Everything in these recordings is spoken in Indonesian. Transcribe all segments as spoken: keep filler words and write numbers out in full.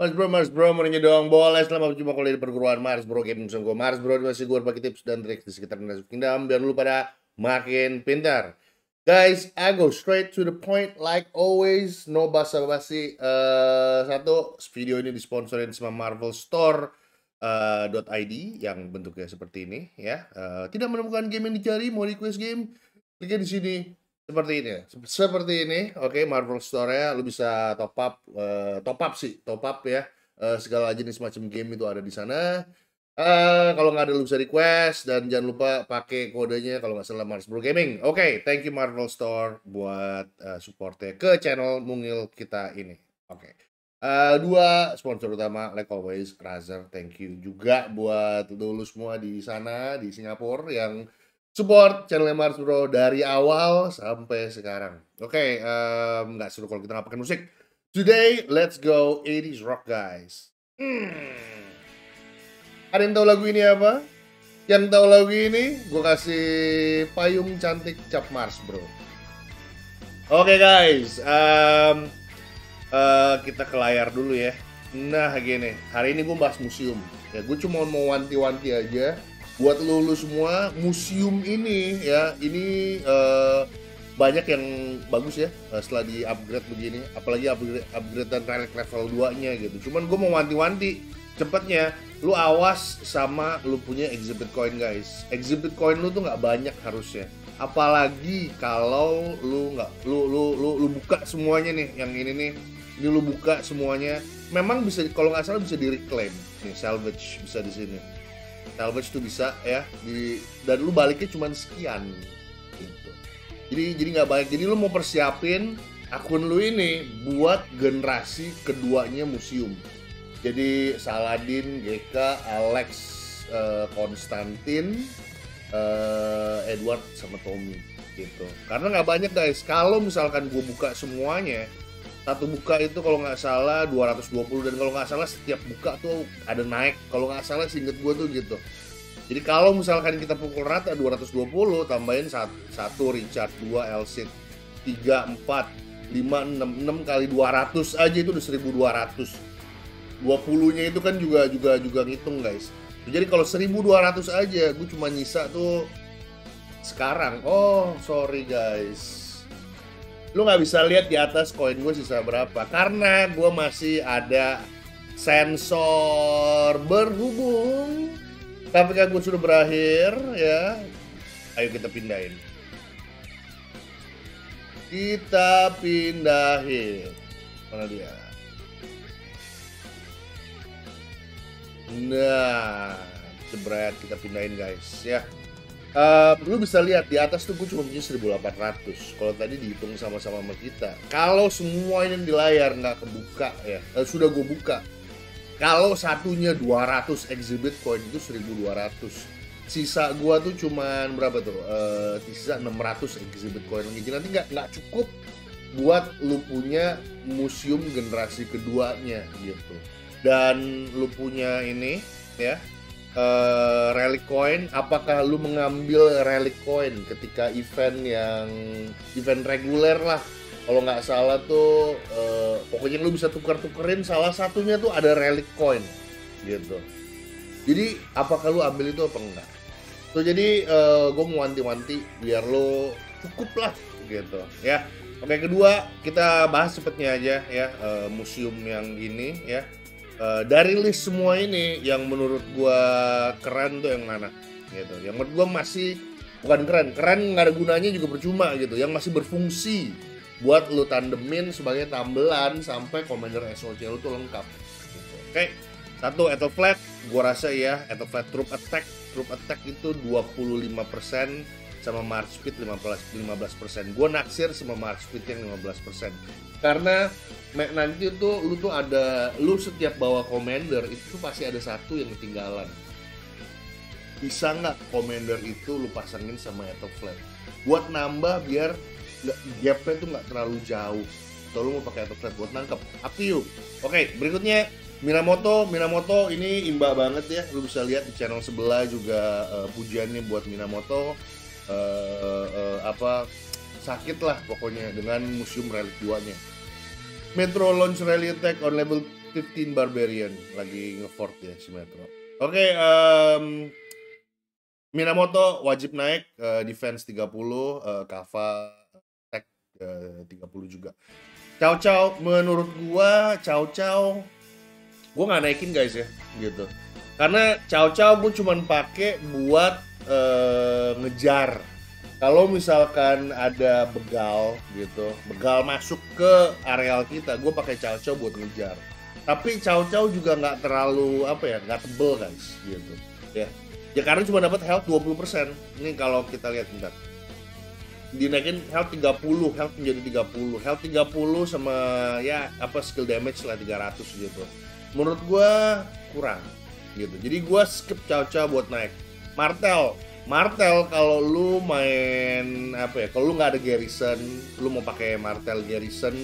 MarsBro, MarsBro, menunggu doang boleh. Selamat berjumpa kembali di perguruan MarsBro Gaming. Gue MarsBro, masih gue berbagi tips dan trik di sekitar Nasib Kingdom. Biar lu pada makin pintar. Guys, I go straight to the point like always. No basa-basi. Uh, satu, video ini disponsorin sama Marvel Store uh, .id yang bentuknya seperti ini ya. Uh, tidak menemukan game yang dicari, mau request game, klik di sini. Seperti ini, seperti ini, oke, okay, Marvel Store-nya lu bisa top up, uh, top up sih, top up ya, uh, segala jenis macam game itu ada di sana. Uh, kalau nggak ada lu bisa request dan jangan lupa pakai kodenya kalau nggak salah MarsBro Gaming. Oke, okay, thank you Marvel Store buat uh, supportnya ke channel mungil kita ini. Oke, okay. uh, dua sponsor utama like always Razer, thank you juga buat lu semua di sana di Singapura yang support channelnya MarsBro dari awal sampai sekarang. Oke, okay, nggak um, seru kalau kita nggak pakai musik. Today, let's go eighties rock guys. Hmm. Ada yang tahu lagu ini apa? Yang tahu lagu ini, gue kasih payung cantik cap MarsBro. Oke okay, guys, um, uh, kita ke layar dulu ya. Nah gini, hari ini gue bahas museum. Ya, gue cuma mau wanti-wanti aja. Buat lo, lo semua, museum ini ya, ini uh, banyak yang bagus ya setelah di-upgrade begini. Apalagi upgrade, upgrade dan relic level dua-nya gitu. Cuman gue mau wanti-wanti, cepetnya lu awas sama lu punya exhibit coin guys. Exhibit coin lu tuh nggak banyak harusnya. Apalagi kalau lu nggak, lu, lu, lu, lu buka semuanya nih, yang ini nih. Ini lu buka semuanya. Memang bisa, kalau nggak salah bisa di-reclaim. Nih, salvage bisa di sini. Salvage tuh bisa ya di, dan lu baliknya cuman sekian gitu. Jadi jadi nggak banyak. Jadi lu mau persiapin akun lu ini buat generasi keduanya museum. Jadi Saladin, Gekka, Alex, uh, Konstantin, uh, Edward sama Tommy gitu. Karena nggak banyak guys. Kalau misalkan gue buka semuanya, satu buka itu kalau nggak salah dua ratus dua puluh, dan kalau nggak salah setiap buka tuh ada naik kalau nggak salah seinget gue tuh gitu. Jadi kalau misalkan kita pukul rata dua ratus dua puluh tambahin satu Richard, dua El-Cid, tiga, empat, lima, enam, enam kali dua ratus aja itu udah seribu dua ratus. dua puluh-nya itu kan juga juga juga ngitung guys. Jadi kalau seribu dua ratus aja gue cuma nyisa tuh sekarang. Oh, sorry guys. Lu nggak bisa lihat di atas koin gue sisa berapa karena gue masih ada sensor berhubung. K P K gue sudah berakhir ya. Ayo kita pindahin. Kita pindahin. Mana dia? Nah, jebret kita pindahin guys ya. Uh, lu bisa lihat di atas tuh gue cuma punya seribu delapan ratus. Kalau tadi dihitung sama-sama sama kita. Kalau semuanya di layar nggak kebuka ya, eh, sudah gue buka. Kalau satunya dua ratus exhibit coin itu seribu dua ratus. Sisa gue tuh cuman berapa tuh? Uh, sisa enam ratus exhibit coin lagi. Jadi nanti nggak nggak cukup buat lu punya museum generasi keduanya gitu. Dan lu punya ini ya. Uh, relic coin, apakah lu mengambil relic coin ketika event yang event reguler lah kalau nggak salah tuh uh, pokoknya lu bisa tukar-tukerin salah satunya tuh ada relic coin gitu. Jadi apakah lu ambil itu apa enggak? So jadi uh, gue mau wanti-wanti biar lu cukup lah gitu ya. Oke, kedua kita bahas cepetnya aja ya, uh, museum yang ini ya. Uh, dari list semua ini yang menurut gua keren tuh yang mana gitu, yang menurut gua masih bukan keren, keren nggak ada gunanya juga percuma gitu, yang masih berfungsi buat lu tandemin sebagai tambelan sampai commander S O C lu tuh lengkap gitu. Oke, okay. Satu Athelflight, gua rasa ya Athelflight troop attack, troop attack itu dua puluh lima persen sama march speed lima belas persen. Gua naksir sama march speed yang lima belas persen karena nanti tuh lu tuh ada, lu setiap bawa commander itu pasti ada satu yang ketinggalan. Bisa nggak commander itu lu pasangin sama Athelflight buat nambah biar gapnya tuh nggak terlalu jauh. Atau lu mau pakai Athelflight buat nangkep, up to you. Oke, okay, berikutnya Minamoto. Minamoto ini imba banget ya, lu bisa lihat di channel sebelah juga uh, pujiannya buat Minamoto. Uh, uh, uh, apa sakit lah pokoknya dengan museum relic dua nya. Metro launch rally attack on level fifteen Barbarian lagi nge-fort ya si Metro. Oke, okay, um, Minamoto wajib naik, uh, defense tiga puluh, uh, Kava attack uh, tiga puluh juga. Cao Cao, menurut gua Cao Cao gua nggak naikin guys ya, gitu. Karena Cao Cao gua cuman pakai buat uh, ngejar. Kalau misalkan ada begal gitu, begal masuk ke areal kita, gue pakai Cao Cao buat ngejar. Tapi Cao Cao juga nggak terlalu apa ya, nggak tebel guys, gitu. Ya, ya karena cuma dapat health dua puluh persen. Ini kalau kita lihat bentar, dinaikin health tiga puluh, health menjadi tiga puluh, health tiga puluh sama ya apa skill damage lah tiga ratus gitu. Menurut gue kurang, gitu. Jadi gue skip Cao Cao buat naik. Martel. Martel kalau lu main apa ya, kalau lu nggak ada garrison, lu mau pakai Martel garrison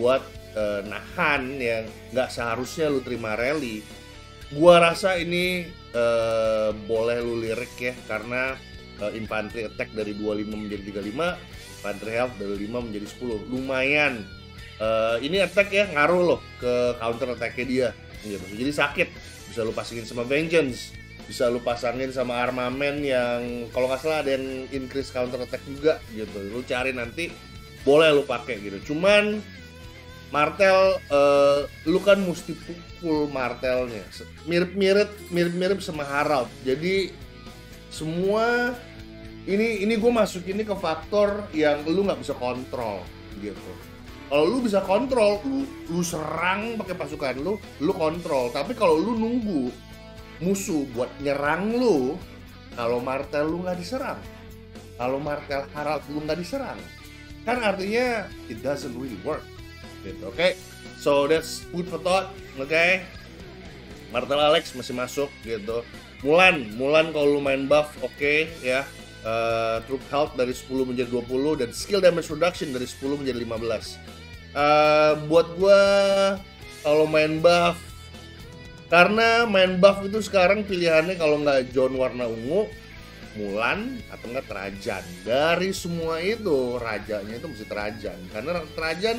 buat uh, nahan yang nggak seharusnya lu terima rally. Gua rasa ini uh, boleh lu lirik ya, karena uh, infantry attack dari dua puluh lima menjadi tiga puluh lima, infantry health dari lima menjadi sepuluh, lumayan. Uh, ini attack ya ngaruh loh ke counter attack-nya dia, gitu. Jadi sakit, bisa lu pasingin sama vengeance. Bisa lu pasangin sama armamen yang kalau nggak salah ada yang increase counter attack juga gitu. Lu cari nanti boleh lu pakai gitu. Cuman Martel uh, lu kan mesti pukul Martelnya. Mirip-mirip mirip-mirip sama Harald. Jadi semua ini ini gue masukin ini ke faktor yang lu nggak bisa kontrol gitu. Kalau lu bisa kontrol, lu, lu serang pakai pasukan lu, lu kontrol. Tapi kalau lu nunggu musuh buat nyerang lu, kalau Martel lu nggak diserang, kalau Martel Harald lu nggak diserang, kan artinya it doesn't really work gitu. Oke, okay? So that's food for thought. Oke, okay? Martel Alex masih masuk gitu. Mulan, Mulan kalau lu main buff oke, okay, ya. uh, Troop health dari sepuluh menjadi dua puluh dan skill damage reduction dari sepuluh menjadi lima belas. uh, Buat gua kalau main buff, karena main buff itu sekarang pilihannya kalau nggak John warna ungu, Mulan, atau nggak Trajan. Dari semua itu, rajanya itu mesti Trajan. Karena Trajan,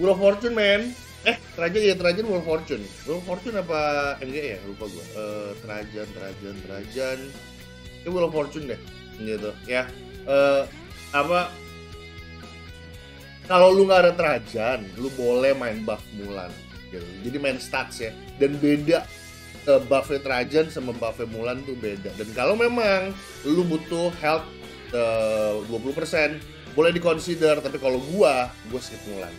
Wheel of Fortune, men. Eh, Trajan ya, Trajan Wheel of Fortune. Wheel of Fortune apa M G ya? Lupa gue. Uh, Trajan, Trajan, Trajan. Ini Wheel of Fortune deh. Gitu, ya. Uh, apa? Kalau lu nggak ada Trajan, lu boleh main buff Mulan. Gitu. Jadi main stats ya, dan beda uh, buffnya Trajan sama buffnya Mulan tuh beda. Dan kalau memang lu butuh health uh, dua puluh persen boleh diconsider, tapi kalau gua gua skip Mulan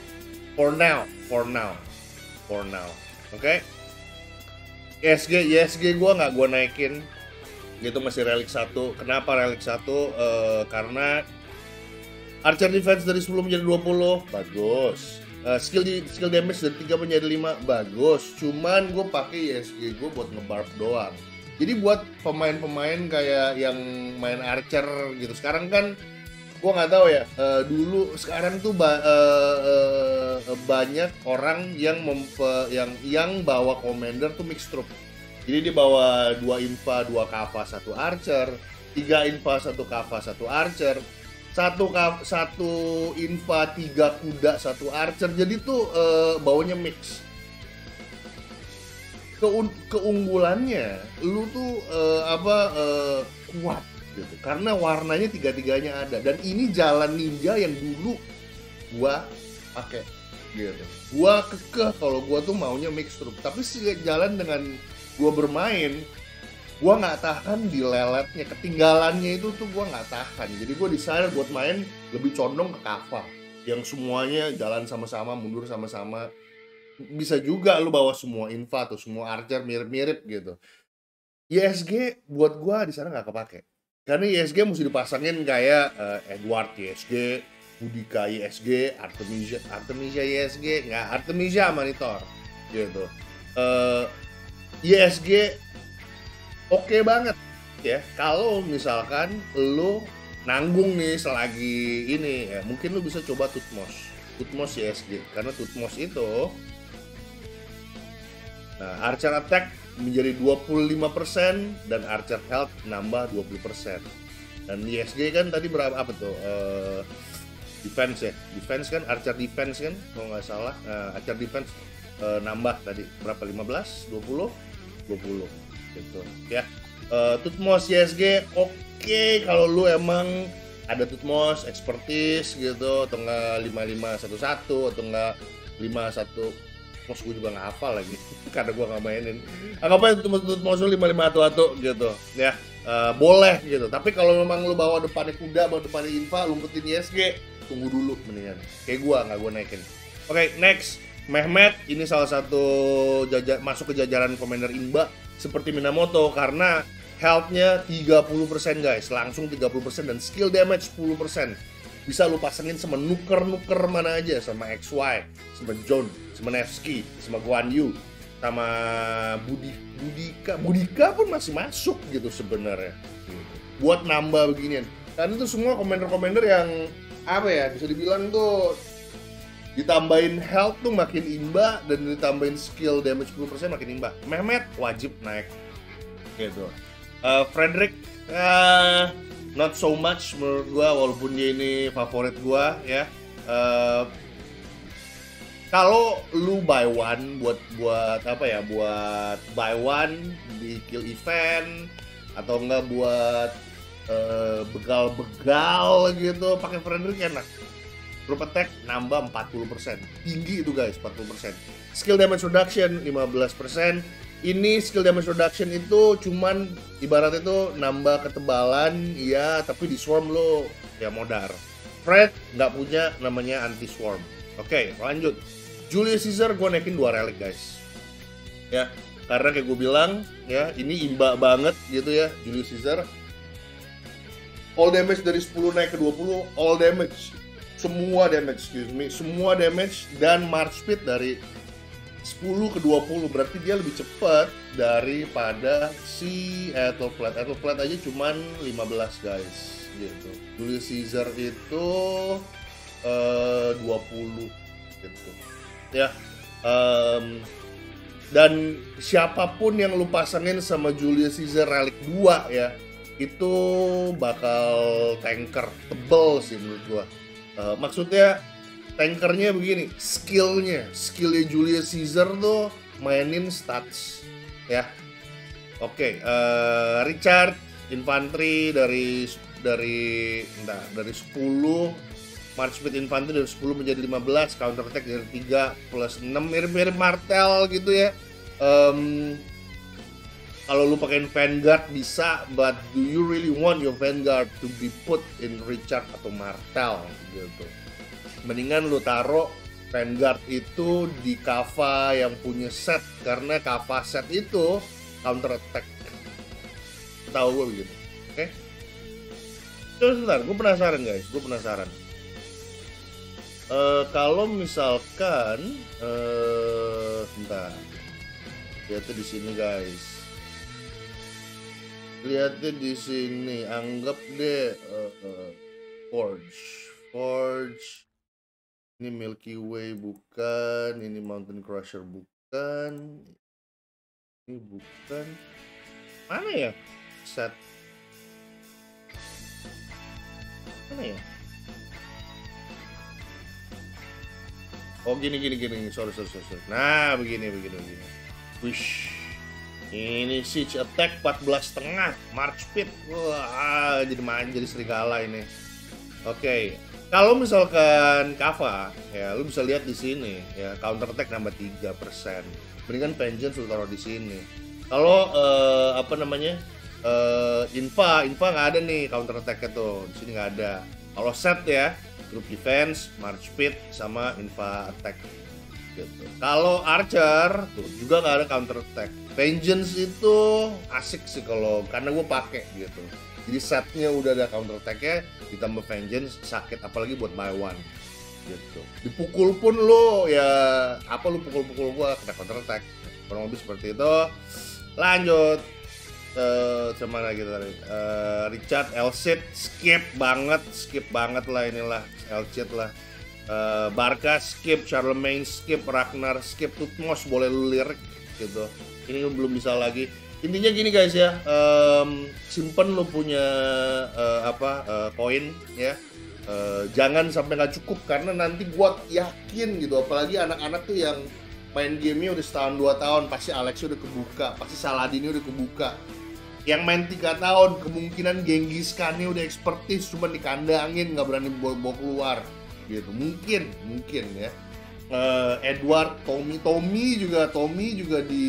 for now, for now, for now. Oke, okay? E S G, E S G gua nggak gua naikin gitu, masih relik satu. Kenapa relik satu? Uh, karena archer defense dari sepuluh menjadi dua puluh, bagus. Uh, skill di, skill damage dari tiga menjadi lima, bagus. Cuman gue pakai Y S G gue buat ngebarf doang. Jadi buat pemain-pemain kayak yang main archer gitu. Sekarang kan gue nggak tahu ya. Uh, dulu sekarang tuh ba uh, uh, uh, banyak orang yang mempe yang yang bawa commander tuh mixed troop. Jadi dia bawa dua infa, dua kava, satu archer, tiga infa, satu kava, satu archer. Satu, satu infa, tiga kuda, satu archer. Jadi tuh uh, bawanya mix. Keun keunggulannya lu tuh uh, apa uh, kuat gitu, karena warnanya tiga-tiganya ada. Dan ini jalan ninja yang dulu gua pakai gitu. Gua kekeh kalau gua tuh maunya mix troop. Tapi sejalan dengan gua bermain, gua nggak tahan di leletnya, ketinggalannya itu tuh gua nggak tahan. Jadi gua desain buat main lebih condong ke kava yang semuanya jalan sama-sama, mundur sama-sama. Bisa juga lu bawa semua infa atau semua archer mirip-mirip gitu. Y S G buat gua di sana nggak kepake, karena Y S G mesti dipasangin kayak uh, Edward Y S G, Boudica Y S G, Artemisia, Artemisia Y S G, nggak Artemisia monitor gitu. uh, Y S G oke okay banget ya kalau misalkan lu nanggung nih selagi ini ya, mungkin lu bisa coba Thutmose, Thutmose Y S G, karena Thutmose itu nah, archer attack menjadi dua puluh lima persen dan archer health nambah dua puluh persen. Dan Y S G kan tadi berapa apa tuh uh, defense ya, defense kan, archer defense kan kalau nggak salah. uh, archer defense uh, nambah tadi berapa, lima belas, dua puluh, dua puluh gitu ya. uh, Thutmose Y S G, oke okay, kalau lu emang ada Thutmose expertise gitu, atau enggak lima lima satu satu atau enggak lima satu Thutmose, gue juga nggak hafal lagi karena gue nggak mainin. Anggapnya Thutmose lu lima lima satu satu gitu ya, uh, boleh gitu. Tapi kalau memang lu bawa depannya kuda, bawa depannya infa, lumputin Y S G, tunggu dulu mendingan. Kayak gue nggak gue naikin. Oke, okay, next Mehmet, ini salah satu jajar, masuk ke jajaran komander imba seperti Minamoto karena health-nya tiga puluh persen guys, langsung tiga puluh persen dan skill damage sepuluh persen. Bisa lu pasangin sama nuker-nuker mana aja, sama X Y, sama John, sama Nevsky, sama Guan Yu, sama Budi, Boudica. Boudica pun masih masuk gitu sebenarnya buat nambah beginian. Dan itu semua komander-komander yang apa ya, bisa dibilang tuh ditambahin health tuh makin imba, dan ditambahin skill damage sepuluh persen makin imba. Mehmet wajib naik gitu. uh, Frederick uh, not so much menurut gua, walaupun dia ini favorit gua ya. Uh, kalau lu buy one buat buat apa ya, buat buy one di kill event atau enggak buat begal-begal uh, gitu, pakai Frederick enak. Group attack nambah empat puluh persen. Tinggi itu guys, empat puluh persen. Skill damage reduction lima belas persen. Ini skill damage reduction itu cuman ibaratnya itu nambah ketebalan, ya, tapi di swarm lo ya modar. Fred nggak punya namanya anti swarm. Oke, okay, lanjut. Julius Caesar gue naikin dua relic guys. Ya, karena kayak gue bilang ya, ini imba banget gitu ya Julius Caesar. All damage dari sepuluh naik ke dua puluh, all damage. Semua damage, excuse me, semua damage dan march speed dari sepuluh ke dua puluh, berarti dia lebih cepat daripada si Athelflight. Athelflight aja cuman lima belas guys gitu. Julius Caesar itu uh, dua puluh gitu ya. Um, dan siapapun yang lu pasangin sama Julius Caesar relic dua ya, itu bakal tanker tebel sih menurut gua. Uh, maksudnya tankernya begini, skillnya, skillnya Julius Caesar tuh mainin stats ya. Oke, okay, uh, Richard infantry dari dari enggak, dari sepuluh march speed infantry dari sepuluh menjadi lima belas, counter attack dari tiga plus enam, mirip-mirip Martel gitu ya. Um, kalau lu pakein Vanguard bisa, but do you really want your Vanguard to be put in Richard atau Martel gitu? Mendingan lu taruh Vanguard itu di Kava yang punya set, karena Kava set itu counter attack. Tahu gue begitu. Oke. Okay? Terus sebentar, gue penasaran guys, gue penasaran. Uh, kalau misalkan uh, bentar. Lihatnya di sini guys. Lihatnya di sini, anggap deh uh, uh, Forge. Forge ini Milky Way bukan, ini Mountain Crusher bukan, ini bukan, mana ya set, mana ya? Oh gini gini gini, sorry sorry sorry, nah begini begini begini, wish, ini siege attack empat belas setengah, march speed, wah jadi main jadi serigala ini, oke. Okay. Kalau misalkan Kava, ya lu bisa lihat di sini, ya counter attack nambah tiga persen. Mendingan Vengeance lu taruh di sini. Kalau uh, apa namanya? Uh, Infa, Infa nggak ada nih counter attack itu, di sini nggak ada. Kalau set ya, group defense, march speed sama Infa attack. Gitu. Kalau Archer tuh juga nggak ada counter attack. Vengeance itu asik sih kalau karena gue pakai gitu. Jadi setnya udah ada counter attack-nya, ditambah Vengeance sakit, apalagi buat buy one gitu. Dipukul pun lo ya, apa lu pukul-pukul gua kena counter attack, kurang lebih seperti itu. Lanjut uh, cuman lagi tadi uh, Richard El-Cid, skip banget, skip banget lah inilah El-Cid lah. uh, Barka skip, Charlemagne skip, Ragnar skip, Thutmose boleh lu lirik gitu, ini belum bisa lagi. Intinya gini guys ya, um, simpen lo punya uh, apa koin uh, ya, uh, jangan sampai nggak cukup, karena nanti gua yakin gitu, apalagi anak-anak tuh yang main gamenya udah setahun dua tahun, pasti Alex udah kebuka, pasti Saladin udah kebuka. Yang main tiga tahun, kemungkinan Genghis Khan-nya udah ekspertis, cuma dikandangin, nggak berani bawa keluar, gitu. Mungkin, mungkin ya. Uh, Edward, Tommy, Tommy juga, Tommy juga di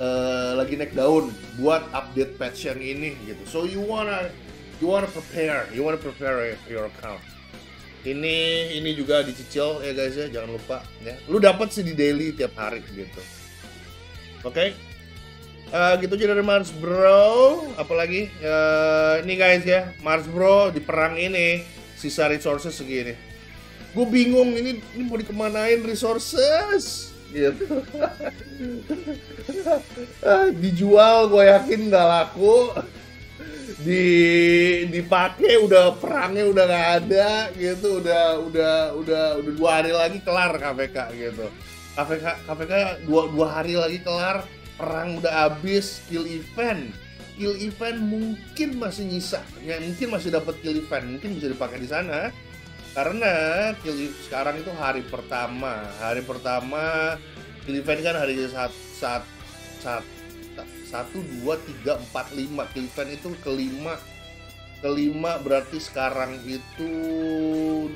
uh, lagi naik daun buat update patch yang ini, gitu. So you wanna, you wanna prepare, you wanna prepare your account. Ini ini juga dicicil ya guys ya, jangan lupa ya. Lu dapat sih di daily tiap hari gitu. Oke. Okay. Uh, gitu aja dari MarsBro, apalagi uh, ini guys ya, MarsBro di perang ini sisa resources segini. Gue bingung ini ini mau dikemanain resources gitu. Dijual gue yakin nggak laku. Di dipakai udah perangnya udah nggak ada gitu, udah udah udah udah dua hari lagi kelar K V K gitu. K V K K V K dua dua hari lagi kelar, perang udah habis, kill event kill event mungkin masih nyisa ya, mungkin masih dapat kill event, mungkin bisa dipakai di sana karena kill sekarang itu hari pertama hari pertama kill event kan hari saat saat saat satu, dua, tiga, empat, lima. Kilipan itu kelima. Kelima berarti sekarang itu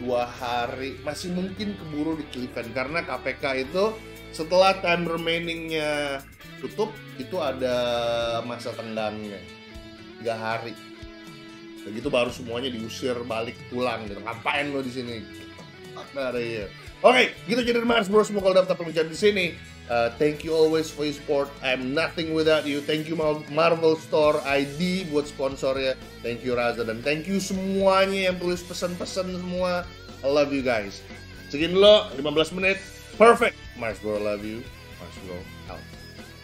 dua hari. Masih mungkin keburu di Kilipan karena K P K itu setelah time remainingnya tutup itu ada masa tendangnya tiga hari. Begitu baru semuanya diusir balik pulang gitu. Ngapain lo di sini? Nah, ya. Oke, gitu jadi MarsBro, semoga lo dapat pembicaraan di sini. Uh, thank you always for your support. I'm nothing without you. Thank you Marvel Store I D buat sponsornya. Thank you Razer dan thank you semuanya yang tulis pesan-pesan semua. I love you guys. Segini lo lima belas menit. Perfect. MarsBro love you. MarsBro out.